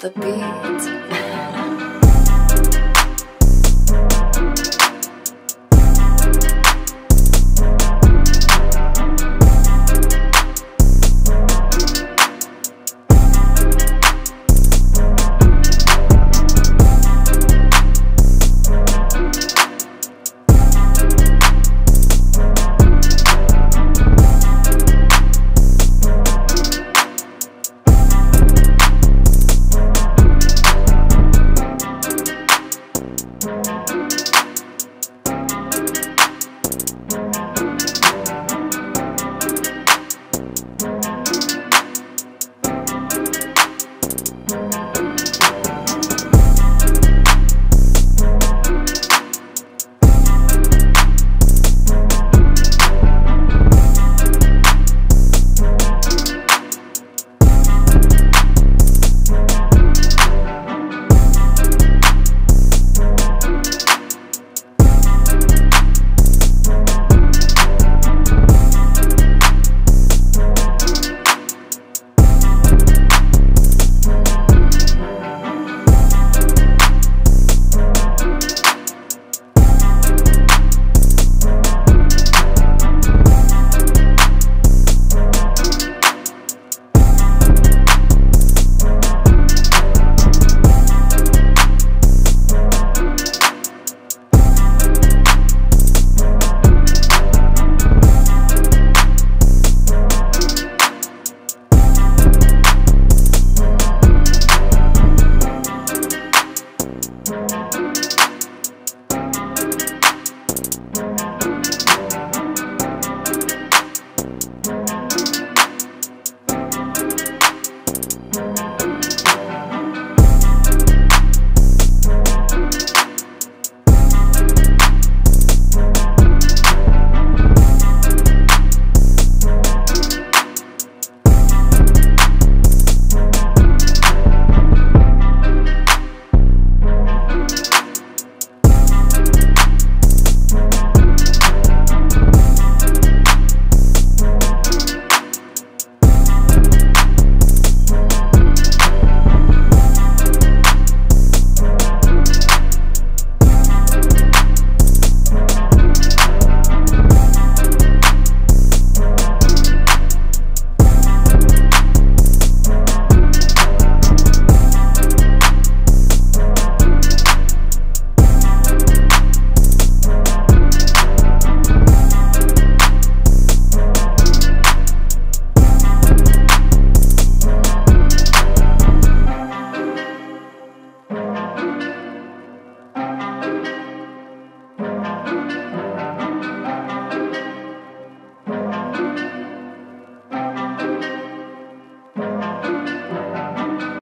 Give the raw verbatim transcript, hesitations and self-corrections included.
the beat.